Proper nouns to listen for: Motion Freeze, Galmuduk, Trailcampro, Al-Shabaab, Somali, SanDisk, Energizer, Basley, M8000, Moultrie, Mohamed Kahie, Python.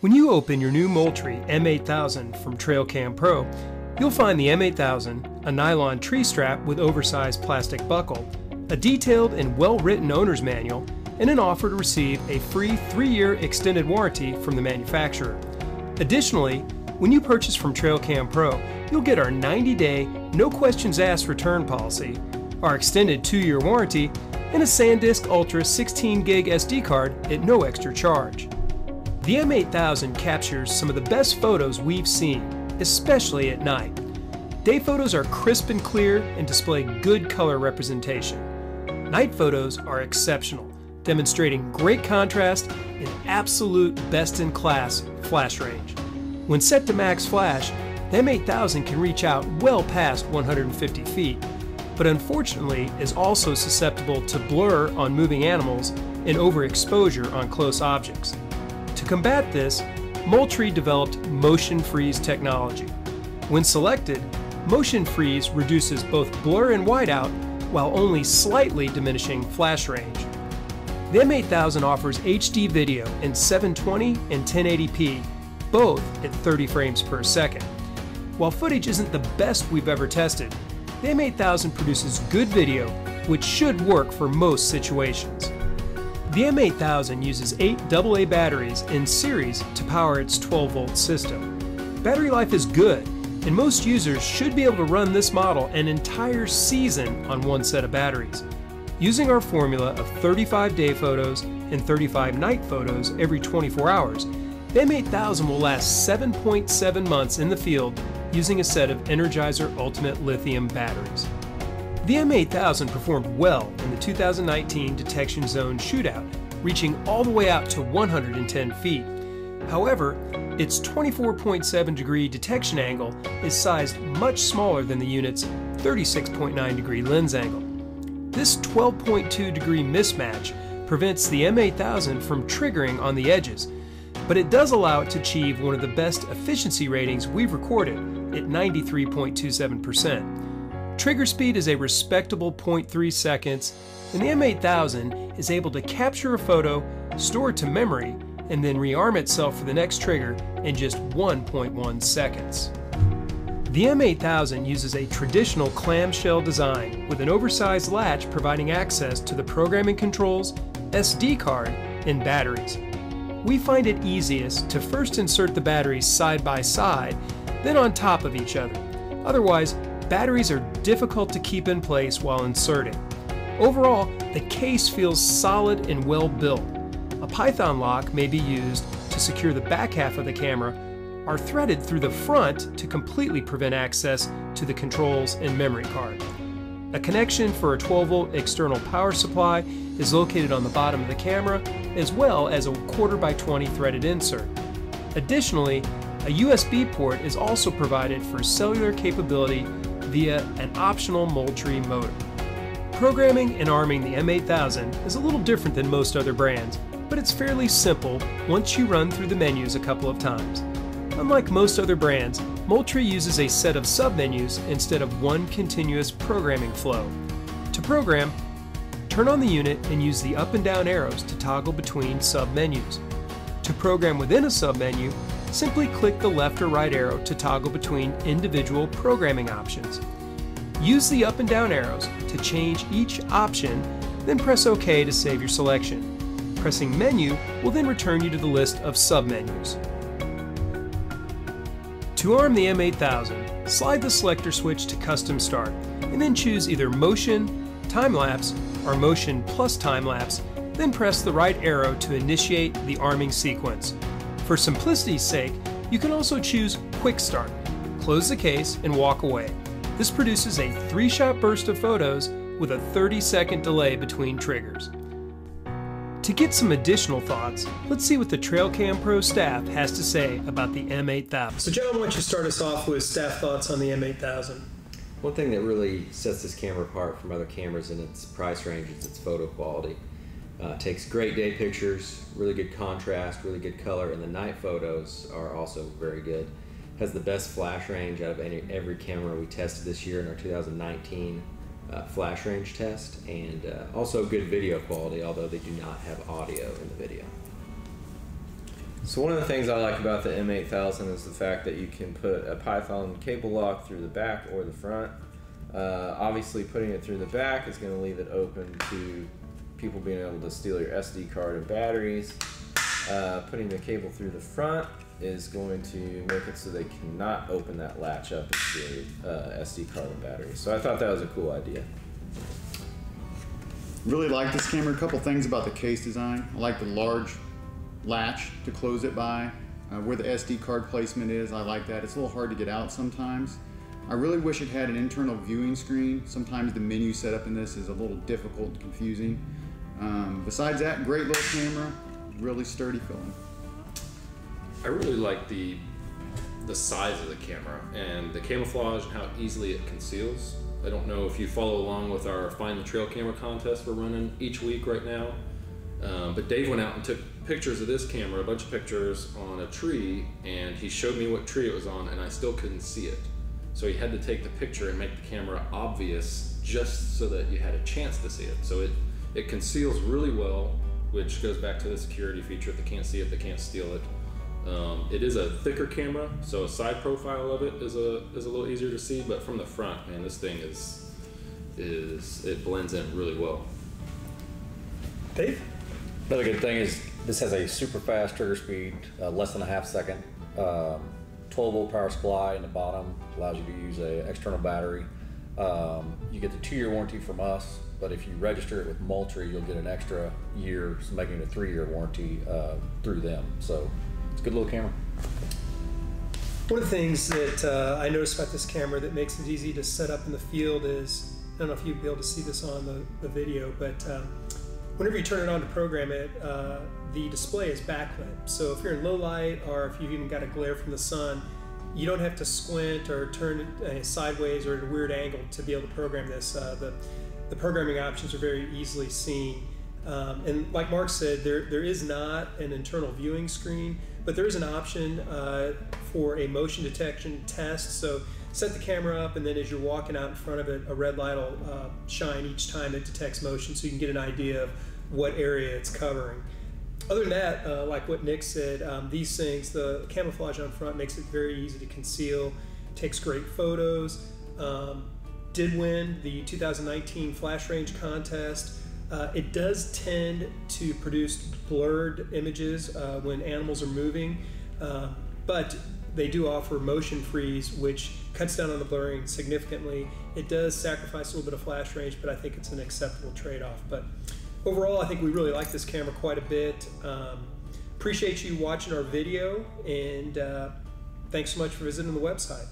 When you open your new Moultrie M8000 from Trailcampro, you'll find the M8000, a nylon tree strap with oversized plastic buckle, a detailed and well-written owner's manual, and an offer to receive a free 3-year extended warranty from the manufacturer. Additionally, when you purchase from Trailcampro, you'll get our 90-day, no questions asked return policy, our extended 2-year warranty, and a SanDisk Ultra 16GB SD card at no extra charge. The M8000 captures some of the best photos we've seen, especially at night. Day photos are crisp and clear and display good color representation. Night photos are exceptional, demonstrating great contrast and absolute best-in-class flash range. When set to max flash, the M8000 can reach out well past 150 feet, but unfortunately is also susceptible to blur on moving animals and overexposure on close objects. To combat this, Moultrie developed Motion Freeze technology. When selected, Motion Freeze reduces both blur and whiteout while only slightly diminishing flash range. The M8000 offers HD video in 720 and 1080p, both at 30 frames per second. While footage isn't the best we've ever tested, the M8000 produces good video, which should work for most situations. The M8000 uses 8 AA batteries in series to power its 12-volt system. Battery life is good, and most users should be able to run this model an entire season on one set of batteries. Using our formula of 35 day photos and 35 night photos every 24 hours, the M8000 will last 7.7 months in the field using a set of Energizer Ultimate lithium batteries. The M8000 performed well in the 2019 Detection Zone shootout, reaching all the way out to 110 feet. However, its 24.7-degree detection angle is sized much smaller than the unit's 36.9-degree lens angle. This 12.2-degree mismatch prevents the M8000 from triggering on the edges, but it does allow it to achieve one of the best efficiency ratings we've recorded at 93.27%. Trigger speed is a respectable 0.3 seconds, and the M8000 is able to capture a photo, store it to memory, and then rearm itself for the next trigger in just 1.1 seconds. The M8000 uses a traditional clamshell design with an oversized latch providing access to the programming controls, SD card, and batteries. We find it easiest to first insert the batteries side by side, then on top of each other. Otherwise, batteries are difficult to keep in place while inserting. Overall, the case feels solid and well built. A Python lock may be used to secure the back half of the camera, or threaded through the front to completely prevent access to the controls and memory card. A connection for a 12-volt external power supply is located on the bottom of the camera, as well as a 1/4 by 20 threaded insert. Additionally, a USB port is also provided for cellular capability via an optional Moultrie modem. Programming and arming the M8000 is a little different than most other brands, but it's fairly simple once you run through the menus a couple of times. Unlike most other brands, Moultrie uses a set of submenus instead of one continuous programming flow. To program, turn on the unit and use the up and down arrows to toggle between submenus. To program within a submenu, simply click the left or right arrow to toggle between individual programming options. Use the up and down arrows to change each option, then press OK to save your selection. Pressing Menu will then return you to the list of submenus. To arm the M8000, slide the selector switch to Custom Start, and then choose either Motion, Time-Lapse, or Motion plus Time-Lapse, then press the right arrow to initiate the arming sequence. For simplicity's sake, you can also choose Quick Start, close the case, and walk away. This produces a 3-shot burst of photos with a 30-second delay between triggers. To get some additional thoughts, let's see what the Trailcampro staff has to say about the M8000. So John, why don't you start us off with staff thoughts on the M8000? One thing that really sets this camera apart from other cameras in its price range is its photo quality. Takes great day pictures, really good contrast, really good color, and the night photos are also very good. Has the best flash range out of every camera we tested this year in our 2019 flash range test, and also good video quality, although they do not have audio in the video. So one of the things I like about the M8000 is the fact that you can put a Python cable lock through the back or the front. Obviously putting it through the back is going to leave it open to people being able to steal your SD card or batteries. Putting the cable through the front is going to make it so they cannot open that latch up and steal your SD card and batteries. So I thought that was a cool idea. Really like this camera. A couple things about the case design. I like the large latch to close it by. Where the SD card placement is, I like that. It's a little hard to get out sometimes. I really wish it had an internal viewing screen. Sometimes the menu setup in this is a little difficult and confusing. Besides that, great little camera, really sturdy feeling. I really like the size of the camera and the camouflage and how easily it conceals. I don't know if you follow along with our Find the Trail Camera contest we're running each week right now, but Dave went out and took pictures of this camera, a bunch of pictures on a tree, and he showed me what tree it was on and I still couldn't see it. So he had to take the picture and make the camera obvious just so that you had a chance to see it. So it conceals really well, which goes back to the security feature. If they can't see it, they can't steal it. It is a thicker camera, so a side profile of it is a little easier to see, but from the front, man, this thing it blends in really well. Dave? Another good thing is this has a super fast trigger speed, less than a half second, 12-volt power supply in the bottom, allows you to use an external battery. You get the 2-year warranty from us, but if you register it with Moultrie, you'll get an extra year, so making it a 3-year warranty through them. So it's a good little camera. One of the things that I noticed about this camera that makes it easy to set up in the field is, I don't know if you'd be able to see this on the video, but whenever you turn it on to program it, the display is backlit. So if you're in low light or if you've even got a glare from the sun, you don't have to squint or turn it sideways or at a weird angle to be able to program this. The programming options are very easily seen. And like Mark said, there is not an internal viewing screen, but there is an option for a motion detection test. So set the camera up, and then as you're walking out in front of it, a red light will shine each time it detects motion, so you can get an idea of what area it's covering. Other than that, like what Nick said, these things, the camouflage on front makes it very easy to conceal, takes great photos. Did win the 2019 Flash Range contest. It does tend to produce blurred images when animals are moving, but they do offer motion freeze, which cuts down on the blurring significantly. It does sacrifice a little bit of flash range, but I think it's an acceptable trade-off. But overall, I think we really like this camera quite a bit. Appreciate you watching our video, and thanks so much for visiting the website.